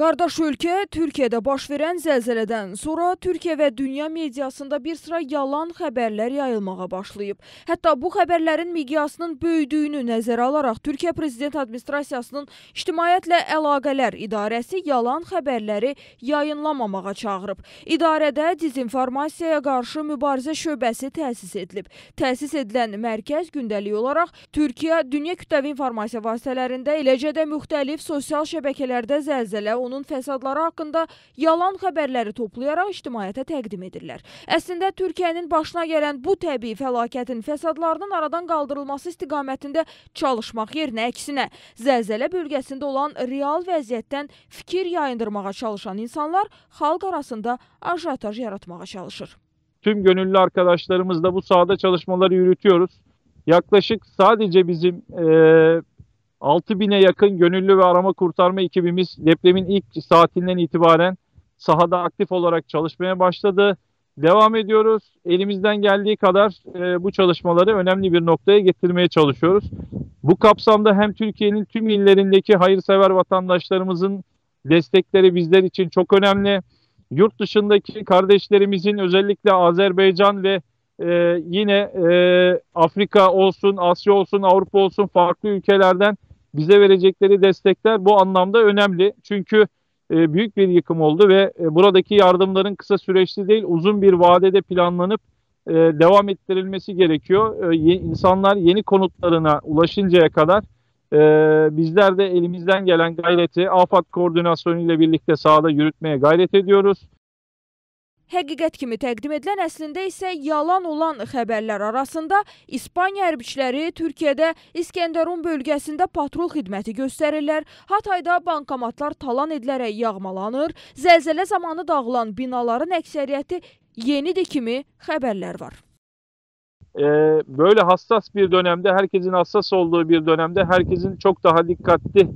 Qardaş ölkə Türkiyədə baş verən zəlzələdən sonra Türkiyə və dünya mediasında bir sıra yalan xəbərlər yayılmağa başlayıb. Hətta bu xəbərlərin miqyasının böyüdüyünü nəzərə alaraq Türkiyə Prezident Administrasiyasının İctimaiyyətlə Əlaqələr İdarəsi yalan xəbərləri yayınlamamağa çağırıb. İdarədə dezinformasiyaya qarşı mübarizə şöbəsi təsis edilib. Təsis edilən mərkəz gündəlik olaraq Türkiyə dünya kütləvi informasiya vasitələrində, eləcə də müxtəlif sosial şəbəkələrdə zəlzələ onun fəsadları haqqında yalan xəbərləri toplayaraq ictimaiyyətə təqdim edirlər. Əslində, Türkiyənin başına gələn bu təbii fəlakətin fəsadlarının aradan qaldırılması istiqamətində çalışmaq yerinə əksinə, zəlzələ bölgəsində olan real vəziyyətdən fikir yayındırmağa çalışan insanlar xalq arasında ajotaj yaratmağa çalışır. Tüm gönüllü arkadaşlarımızla bu sahada çalışmaları yürütüyoruz. Yaklaşık sadece bizim 6.000'e yakın gönüllü ve arama kurtarma ekibimiz depremin ilk saatinden itibaren sahada aktif olarak çalışmaya başladı. Devam ediyoruz. Elimizden geldiği kadar bu çalışmaları önemli bir noktaya getirmeye çalışıyoruz. Bu kapsamda hem Türkiye'nin tüm illerindeki hayırsever vatandaşlarımızın destekleri bizler için çok önemli. Yurt dışındaki kardeşlerimizin özellikle Azerbaycan ve yine Afrika olsun, Asya olsun, Avrupa olsun farklı ülkelerden bize verecekleri destekler bu anlamda önemli. Çünkü büyük bir yıkım oldu ve buradaki yardımların kısa süreçli değil uzun bir vadede planlanıp devam ettirilmesi gerekiyor. İnsanlar yeni konutlarına ulaşıncaya kadar bizler de elimizden gelen gayreti AFAD koordinasyonu ile birlikte sahada yürütmeye gayret ediyoruz. Həqiqət kimi təqdim edilən əslində isə yalan olan xəbərlər arasında İspaniya hərbiçiləri Türkiyədə İskenderun bölgəsində patrul xidməti göstərirlər, Hatayda bankomatlar talan edilərək yağmalanır, zəlzələ zamanı dağılan binaların əksəriyyəti yenidir kimi xəbərlər var. Böyle hassas bir dönemde, herkesin hassas olduğu bir dönemde herkesin çok daha dikkatli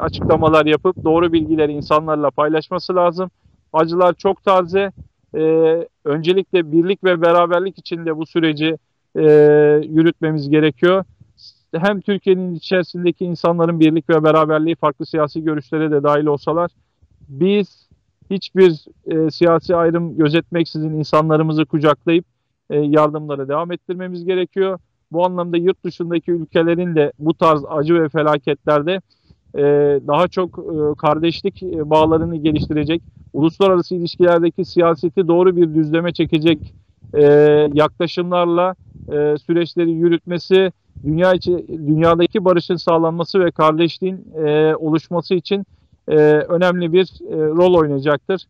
açıklamalar yapıp doğru bilgileri insanlarla paylaşması lazım. Acılar çok taze. Öncelikle birlik ve beraberlik içinde bu süreci yürütmemiz gerekiyor. Hem Türkiye'nin içerisindeki insanların birlik ve beraberliği farklı siyasi görüşlere de dahil olsalar, biz hiçbir siyasi ayrım gözetmeksizin insanlarımızı kucaklayıp yardımlara devam ettirmemiz gerekiyor. Bu anlamda yurt dışındaki ülkelerin de bu tarz acı ve felaketlerde daha çok kardeşlik bağlarını geliştirecek, uluslararası ilişkilerdeki siyaseti doğru bir düzleme çekecek yaklaşımlarla süreçleri yürütmesi, dünyadaki barışın sağlanması ve kardeşliğin oluşması için önemli bir rol oynayacaktır.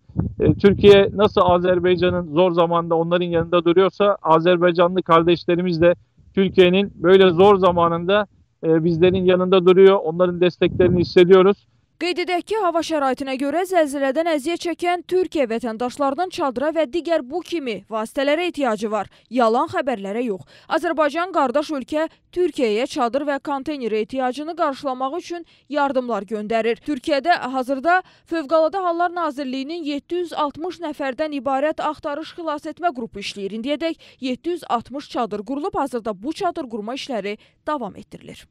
Türkiye nasıl Azerbaycan'ın zor zamanda onların yanında duruyorsa, Azerbaycanlı kardeşlerimiz de Türkiye'nin böyle zor zamanında bizlerin yanında duruyor, onların desteklerini hissediyoruz. Qeyd edək ki, hava şəraitinə görə zəlzələdən əziyyət çəkən Türkiyə vətəndaşlarının çadıra və digər bu kimi vasitələrə ehtiyacı var, yalan xəbərlərə yox. Azərbaycan qardaş ölkə Türkiyəyə çadır və konteynerə ehtiyacını qarşılamaq üçün yardımlar göndərir. Türkiyədə hazırda Fövqəladə Hallar Nazirliyinin 760 nəfərdən ibarət axtarış xilas etmə qrupu işləyir. İndiyədək 760 çadır qurulub, hazırda bu çadır qurma işləri davam etdirilir.